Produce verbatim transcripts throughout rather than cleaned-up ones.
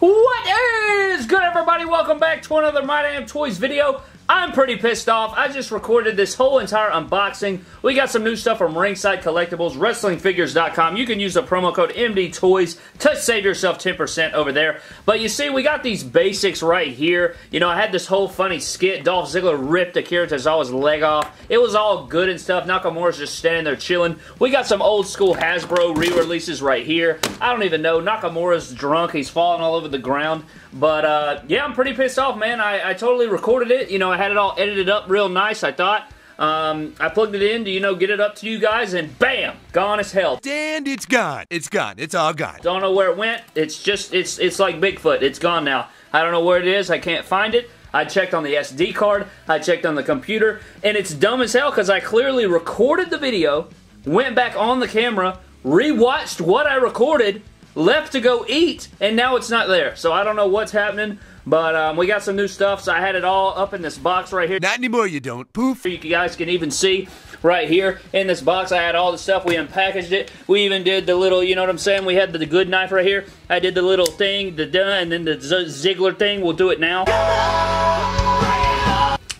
What is good, everybody? Welcome back to another My Damn Toys video. I'm pretty pissed off. I just recorded this whole entire unboxing. We got some new stuff from Ringside Collectibles, Wrestling Figures dot com. You can use the promo code M D Toys to save yourself ten percent over there. But you see, we got these basics right here. You know, I had this whole funny skit. Dolph Ziggler ripped Akira Tozawa's leg off. It was all good and stuff. Nakamura's just standing there chilling. We got some old school Hasbro re-releases right here. I don't even know. Nakamura's drunk. He's falling all over the ground. But, uh, yeah, I'm pretty pissed off, man. I, I totally recorded it. You know, I had it all edited up real nice, I thought. Um, I plugged it in to, you know, get it up to you guys, and bam! Gone as hell. And it's gone. It's gone. It's all gone. Don't know where it went. It's just, it's, it's like Bigfoot. It's gone now. I don't know where it is. I can't find it. I checked on the S D card. I checked on the computer. And it's dumb as hell because I clearly recorded the video, went back on the camera, rewatched what I recorded, left to go eat, and now it's not there. So I don't know what's happening, but um, we got some new stuff, so I had it all up in this box right here. Not anymore, you don't. Poof. You guys can even see right here in this box, I had all the stuff. We unpackaged it. We even did the little, you know what I'm saying, we had the, the good knife right here. I did the little thing, the duh, and then the Ziggler thing. We'll do it now.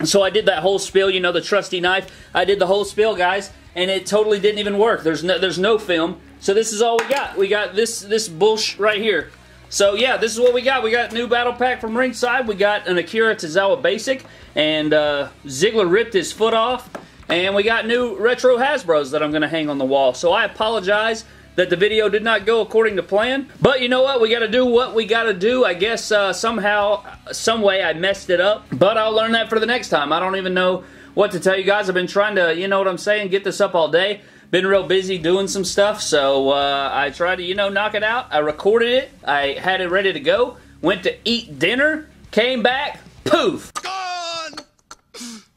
So I did that whole spiel, you know, the trusty knife. I did the whole spiel, guys, and it totally didn't even work. There's no, there's no film. So this is all we got. We got this this bullsh right here. So yeah, this is what we got. We got a new battle pack from Ringside. We got an Akira Tozawa basic, and uh, Ziggler ripped his foot off, and we got new retro Hasbros that I'm gonna hang on the wall. So I apologize that the video did not go according to plan, but you know what? We gotta do what we gotta do. I guess uh, somehow, some way, I messed it up, but I'll learn that for the next time. I don't even know what to tell you guys. I've been trying to, you know what I'm saying, get this up all day. Been real busy doing some stuff, so uh, I tried to, you know, knock it out. I recorded it. I had it ready to go. Went to eat dinner. Came back. Poof. Gone!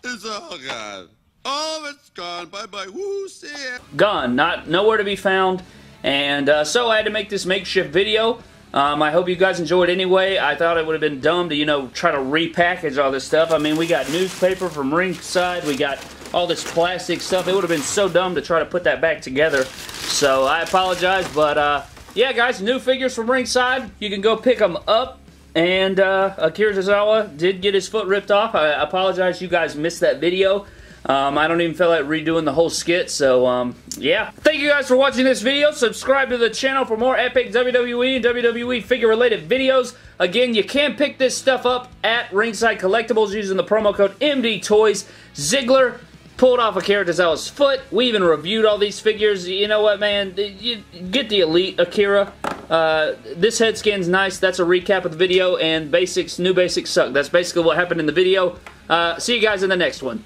It's all gone. Oh, it's gone. Bye-bye. Woo, see ya. Gone. Not, nowhere to be found. And uh, so I had to make this makeshift video. Um, I hope you guys enjoyed anyway. I thought it would have been dumb to, you know, try to repackage all this stuff. I mean, we got newspaper from Ringside. We got all this plastic stuff. It would have been so dumb to try to put that back together. So I apologize, but uh, yeah, guys, new figures from Ringside. You can go pick them up. And uh, Akira Tozawa did get his foot ripped off. I apologize, you guys missed that video. Um, I don't even feel like redoing the whole skit, so, um, yeah. Thank you guys for watching this video. Subscribe to the channel for more epic W W E and W W E figure-related videos. Again, you can pick this stuff up at Ringside Collectibles using the promo code M D Toys. Ziggler pulled off Akira Tozawa's foot. We even reviewed all these figures. You know what, man? You get the Elite Akira. Uh, this head scan's nice. That's a recap of the video. And basics, new basics suck. That's basically what happened in the video. Uh, see you guys in the next one.